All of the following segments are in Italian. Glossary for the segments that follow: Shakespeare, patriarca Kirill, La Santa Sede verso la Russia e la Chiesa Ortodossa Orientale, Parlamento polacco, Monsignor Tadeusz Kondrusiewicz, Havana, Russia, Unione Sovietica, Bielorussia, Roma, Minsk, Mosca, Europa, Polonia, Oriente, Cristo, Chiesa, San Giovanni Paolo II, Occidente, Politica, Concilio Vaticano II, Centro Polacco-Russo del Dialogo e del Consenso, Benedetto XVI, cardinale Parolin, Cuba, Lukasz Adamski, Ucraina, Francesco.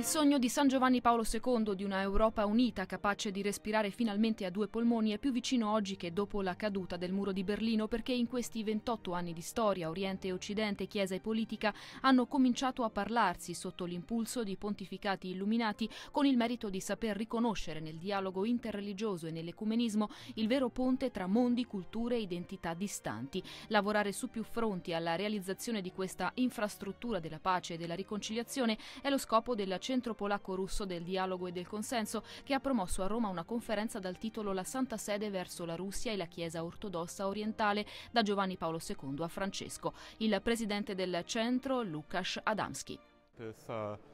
Il sogno di San Giovanni Paolo II di una Europa unita, capace di respirare finalmente a due polmoni, è più vicino oggi che dopo la caduta del muro di Berlino, perché in questi 28 anni di storia, Oriente e Occidente, Chiesa e politica hanno cominciato a parlarsi sotto l'impulso di pontificati illuminati, con il merito di saper riconoscere nel dialogo interreligioso e nell'ecumenismo il vero ponte tra mondi, culture e identità distanti. Lavorare su più fronti alla realizzazione di questa infrastruttura della pace e della riconciliazione è lo scopo del Centro Polacco-Russo del Dialogo e del Consenso, che ha promosso a Roma una conferenza dal titolo La Santa Sede verso la Russia e la Chiesa Ortodossa Orientale, da Giovanni Paolo II a Francesco. Il presidente del centro, Lukasz Adamski. This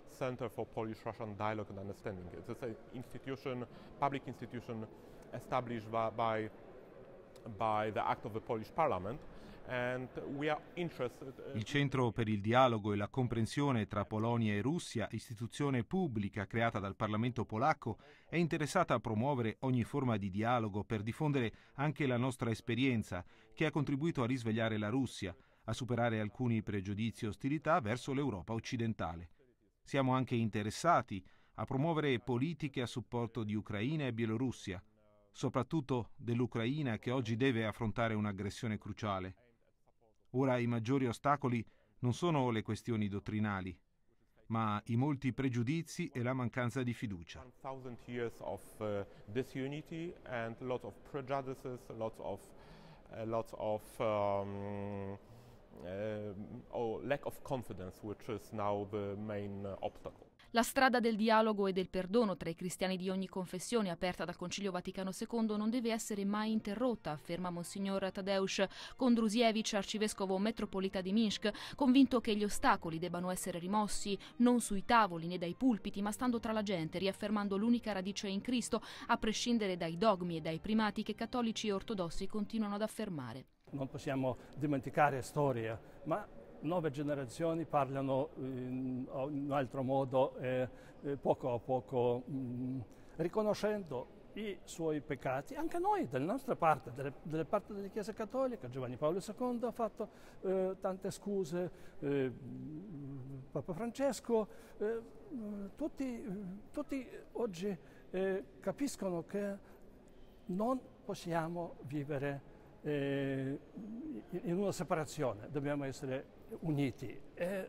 Center for Polish-Russian Dialogue and Understanding. It's an institution, public institution established by the act of the Polish Parliament. Il Centro per il dialogo e la comprensione tra Polonia e Russia, istituzione pubblica creata dal Parlamento polacco, è interessata a promuovere ogni forma di dialogo per diffondere anche la nostra esperienza, che ha contribuito a risvegliare la Russia, a superare alcuni pregiudizi e ostilità verso l'Europa occidentale. Siamo anche interessati a promuovere politiche a supporto di Ucraina e Bielorussia, soprattutto dell'Ucraina, che oggi deve affrontare un'aggressione cruciale. Ora i maggiori ostacoli non sono le questioni dottrinali, ma i molti pregiudizi e la mancanza di fiducia. La strada del dialogo e del perdono tra i cristiani di ogni confessione, aperta dal Concilio Vaticano II, non deve essere mai interrotta, afferma Monsignor Tadeusz Kondrusiewicz, arcivescovo metropolita di Minsk, convinto che gli ostacoli debbano essere rimossi non sui tavoli né dai pulpiti, ma stando tra la gente, riaffermando l'unica radice in Cristo, a prescindere dai dogmi e dai primati che cattolici e ortodossi continuano ad affermare. Non possiamo dimenticare storia, ma nuove generazioni parlano in un altro modo, poco a poco riconoscendo i suoi peccati. Anche noi, dalla nostra parte, dalla parte della Chiesa Cattolica, Giovanni Paolo II ha fatto tante scuse, Papa Francesco, tutti oggi capiscono che non possiamo vivere in una separazione, dobbiamo essere uniti. E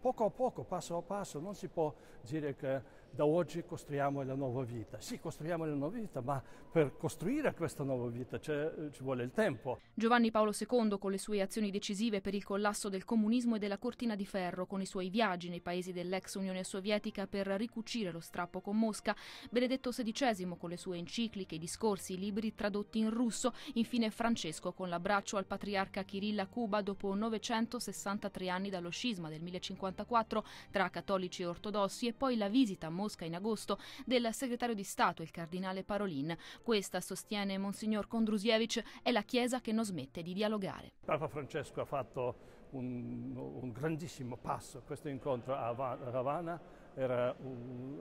poco a poco, passo a passo, non si può dire che da oggi costruiamo la nuova vita. Sì, costruiamo la nuova vita, ma per costruire questa nuova vita ci vuole il tempo. Giovanni Paolo II, con le sue azioni decisive per il collasso del comunismo e della cortina di ferro, con i suoi viaggi nei paesi dell'ex Unione Sovietica per ricucire lo strappo con Mosca, Benedetto XVI con le sue encicliche, i discorsi, i libri tradotti in russo, infine Francesco con l'abbraccio al patriarca Kirill a Cuba dopo 963 anni dallo scisma del 1054 tra cattolici e ortodossi, e poi la visita a Mosca in agosto del segretario di Stato, il cardinale Parolin. Questa, sostiene Monsignor Kondrusiewicz, è la Chiesa che non smette di dialogare. Papa Francesco ha fatto un grandissimo passo. Questo incontro a Havana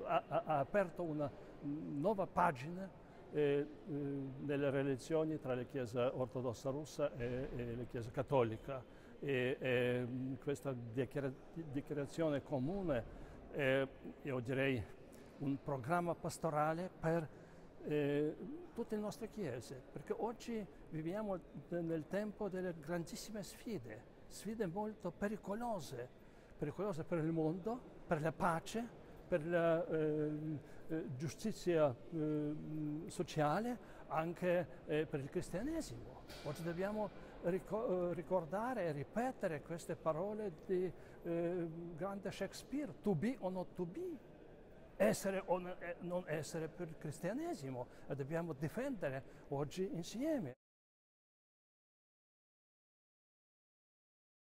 ha aperto una nuova pagina nelle relazioni tra la Chiesa ortodossa russa e la Chiesa cattolica. E questa dichiarazione comune, io direi un programma pastorale per tutte le nostre chiese, perché oggi viviamo nel tempo delle grandissime sfide molto pericolose per il mondo, per la pace, per la giustizia sociale, anche per il cristianesimo. Oggi dobbiamo ricordare e ripetere queste parole di grande Shakespeare: to be o not to be, essere o non essere per il cristianesimo, e dobbiamo difendere oggi insieme.